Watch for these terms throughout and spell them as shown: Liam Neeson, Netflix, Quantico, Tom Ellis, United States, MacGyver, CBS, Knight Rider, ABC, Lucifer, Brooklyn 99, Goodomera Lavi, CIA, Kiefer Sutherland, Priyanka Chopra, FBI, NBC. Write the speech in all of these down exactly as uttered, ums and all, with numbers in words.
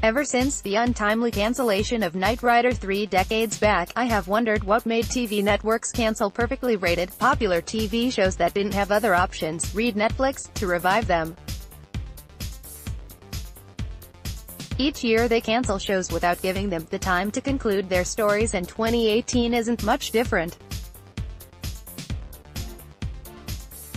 Ever since the untimely cancellation of Knight Rider three decades back, I have wondered what made T V networks cancel perfectly rated, popular T V shows that didn't have other options, read Netflix, to revive them. Each year they cancel shows without giving them the time to conclude their stories, and twenty eighteen isn't much different.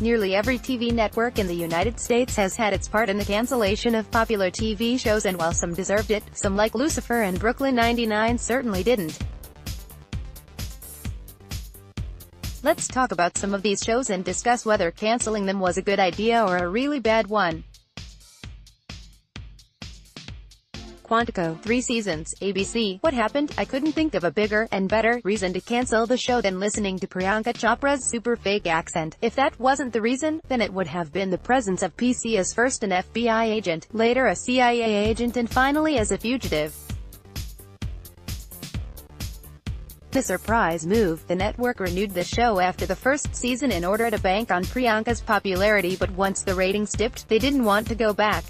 Nearly every T V network in the United States has had its part in the cancellation of popular T V shows, and while some deserved it, some like Lucifer and Brooklyn ninety-nine certainly didn't. Let's talk about some of these shows and discuss whether canceling them was a good idea or a really bad one. Quantico, three seasons, A B C. What happened? I couldn't think of a bigger, and better, reason to cancel the show than listening to Priyanka Chopra's super fake accent. If that wasn't the reason, then it would have been the presence of P C as first an F B I agent, later a C I A agent, and finally as a fugitive. The surprise move, the network renewed the show after the first season in order to bank on Priyanka's popularity, but once the ratings dipped, they didn't want to go back.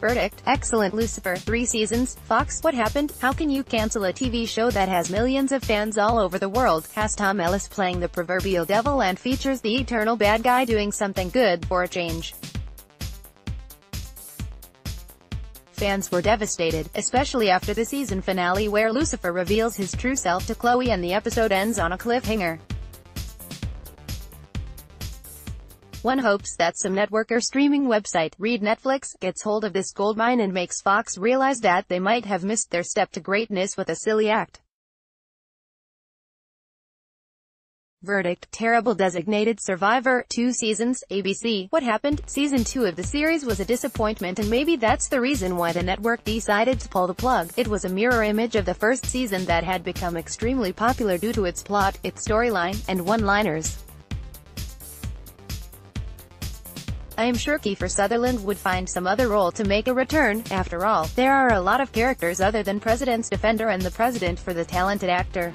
Verdict, excellent. Lucifer, three seasons, Fox. What happened? How can you cancel a T V show that has millions of fans all over the world, has Tom Ellis playing the proverbial devil, and features the eternal bad guy doing something good for a change? Fans were devastated, especially after the season finale where Lucifer reveals his true self to Chloe and the episode ends on a cliffhanger. One hopes that some network or streaming website, read Netflix, gets hold of this goldmine and makes Fox realize that they might have missed their step to greatness with a silly act. Verdict, terrible. Designated Survivor, two seasons, A B C. What happened? Season two of the series was a disappointment, and maybe that's the reason why the network decided to pull the plug. It was a mirror image of the first season that had become extremely popular due to its plot, its storyline, and one-liners. I am sure Kiefer Sutherland would find some other role to make a return. After all, there are a lot of characters other than President's Defender and the President for the talented actor.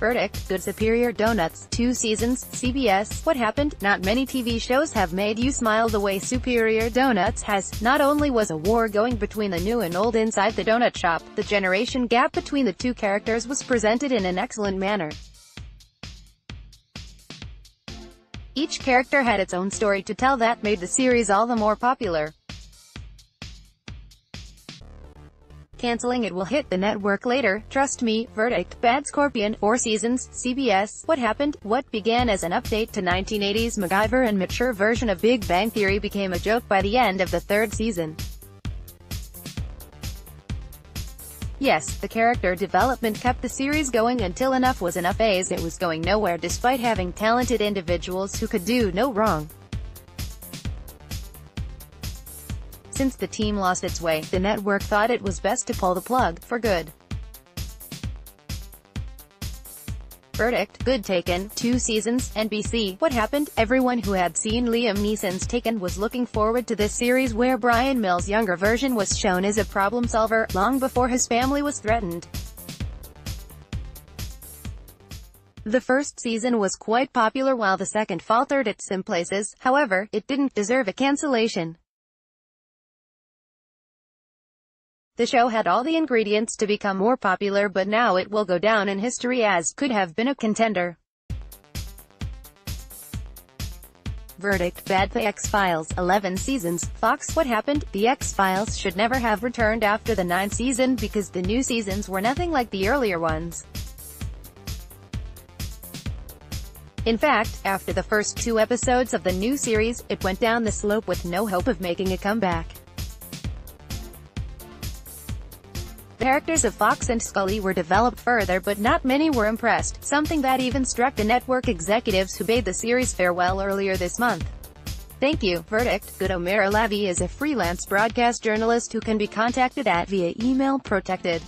Verdict, good. Superior Donuts, two seasons, C B S. What happened? Not many T V shows have made you smile the way Superior Donuts has. Not only was a war going between the new and old inside the donut shop, the generation gap between the two characters was presented in an excellent manner. Each character had its own story to tell that made the series all the more popular. Canceling it will hit the network later, trust me. Verdict, Bad Scorpion, four seasons, C B S. What happened? What began as an update to nineteen eighties MacGyver and mature version of Big Bang Theory became a joke by the end of the third season. Yes, the character development kept the series going until Enough Was Enough, as it was going nowhere despite having talented individuals who could do no wrong. Since the team lost its way, the network thought it was best to pull the plug, for good. Verdict, good. Taken, two seasons, N B C. What happened? Everyone who had seen Liam Neeson's Taken was looking forward to this series where Brian Mill's younger version was shown as a problem solver, long before his family was threatened. The first season was quite popular while the second faltered at some places. However, it didn't deserve a cancellation. The show had all the ingredients to become more popular, but now it will go down in history as could have been a contender. Verdict, bad. The X-Files, eleven seasons, Fox. What happened? The X-Files should never have returned after the ninth season because the new seasons were nothing like the earlier ones. In fact, after the first two episodes of the new series, it went down the slope with no hope of making a comeback. The characters of Fox and Scully were developed further, but not many were impressed, something that even struck the network executives who bade the series farewell earlier this month. Thank you. Verdict, Goodomera Lavi is a freelance broadcast journalist who can be contacted at via email protected.